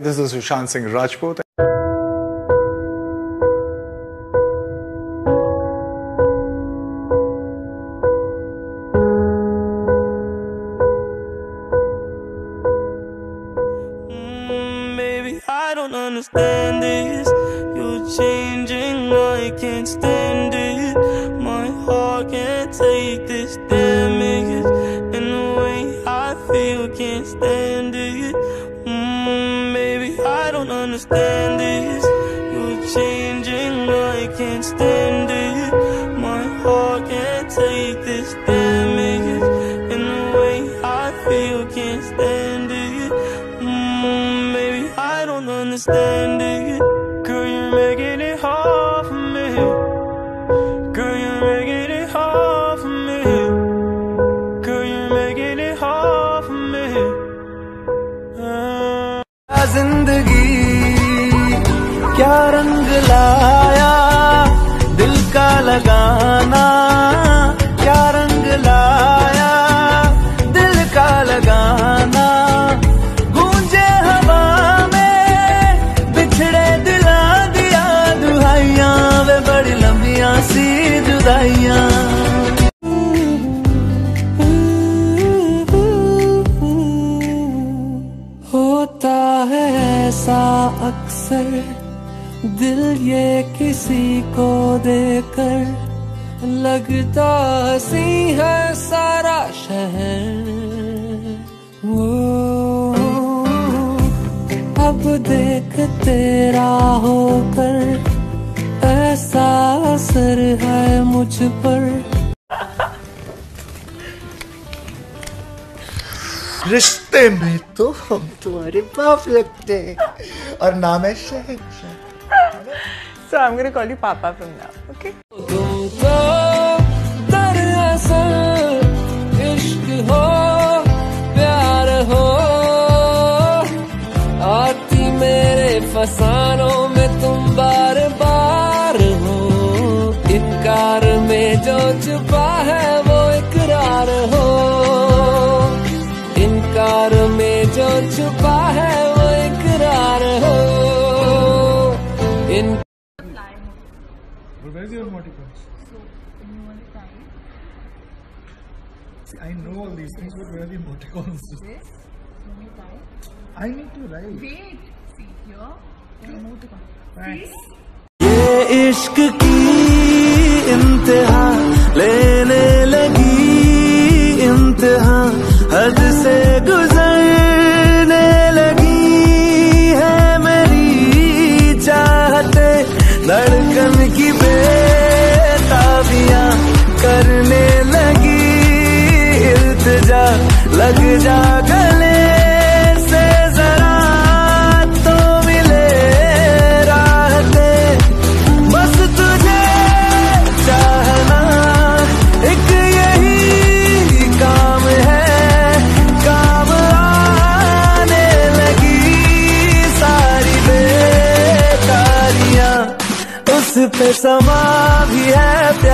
This is Sushant Singh Rajput. Baby, I don't understand this. You're changing, I can't stand it. My heart can't take this damage. And the way I feel, can't stand it. Understand this, you're changing, I can't stand it. My heart can't take this damage, and the way I feel, can't stand it. Maybe I don't understand it. Girl, you're making it hard for me. Girl, you're making it hard for me. Girl, you're making it hard for me. Zindagi क्या रंग लाया दिल का लगाना, क्या रंग लाया दिल का लगाना, गूंजे हवा में बिछड़े दिला दिया दुहाइयां वे बड़ी लंबियां सी जुदाइयां। होता है ऐसा अक्सर, दिल ये किसी को देकर लगता हंसी है सारा शहर। वो अब देख तेरा होकर ऐसा असर है मुझ पर। रिश्ते में तो हम तुम्हारे बाप लगते हैं और नाम है शहंशाह। So I'm going to call you Papa from now, okay? But where is your emoticons? So, you want to time? See, I know all these things, but where are the emoticons? This? You want to type? I need to write. Wait! See, here, the emoticon. Right. ये इश्क की इंतहा लेने लगी इंतहा, हद से गुजरने लगी है मेरी चाहते, धड़कन की बेताबियां करने लगी इल्तिजा, लग जा गले से जरा तो मिले राहते, बस तुझे चाहना एक यही काम है, काम आने लगी सारी बेतारियां, उस पे समा भी है।